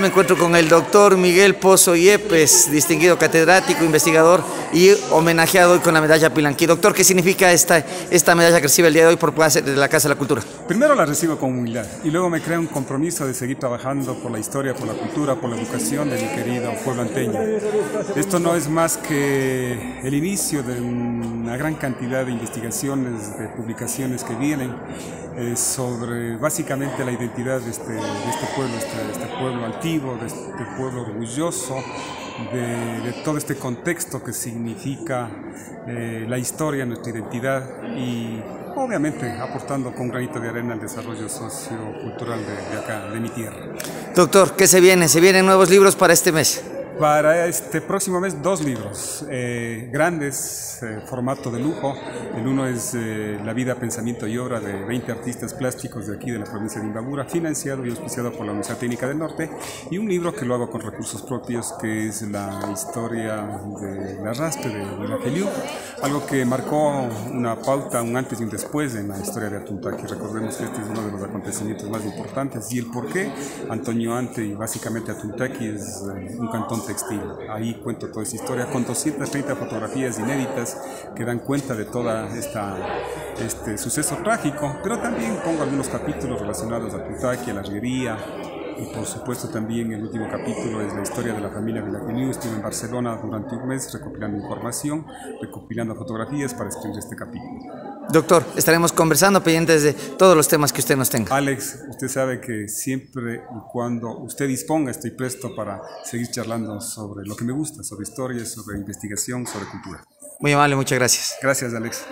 Me encuentro con el doctor Miguel Pozo Yepes, distinguido catedrático, investigador y homenajeado hoy con la medalla Pilanquí. Doctor, ¿qué significa esta medalla que recibe el día de hoy por parte de la Casa de la Cultura? Primero la recibo con humildad y luego me crea un compromiso de seguir trabajando por la historia, por la cultura, por la educación de mi querido pueblo anteño. Esto no es más que el inicio de una gran cantidad de investigaciones, de publicaciones que vienen sobre básicamente la identidad de este pueblo altivo, de este pueblo orgulloso, de todo este contexto que significa la historia, nuestra identidad y obviamente aportando con granito de arena al desarrollo sociocultural de acá, de mi tierra. Doctor, ¿qué se viene? ¿Se vienen nuevos libros para este mes? Para este próximo mes, dos libros grandes, formato de lujo. El uno es La vida, pensamiento y obra de 20 artistas plásticos de aquí de la provincia de Imbabura, financiado y auspiciado por la Universidad Técnica del Norte. Y un libro que lo hago con recursos propios, que es la historia del arrastre de la Feliu, algo que marcó una pauta, un antes y un después en la historia de Atuntaki. Recordemos que este es uno de los acontecimientos más importantes y el por qué Antonio Ante y básicamente Atuntaki es un cantón textil. Ahí cuento toda esa historia con 230 fotografías inéditas que dan cuenta de todo este suceso trágico, pero también pongo algunos capítulos relacionados a Cutaquia, a la arriería, y por supuesto también el último capítulo es la historia de la familia Villacuñu. Estuve en Barcelona durante un mes recopilando información, recopilando fotografías para escribir este capítulo. Doctor, estaremos conversando pendientes de todos los temas que usted nos tenga. Alex, usted sabe que siempre y cuando usted disponga estoy presto para seguir charlando sobre lo que me gusta, sobre historia, sobre investigación, sobre cultura. Muy amable, muchas gracias. Gracias, Alex.